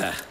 Yeah.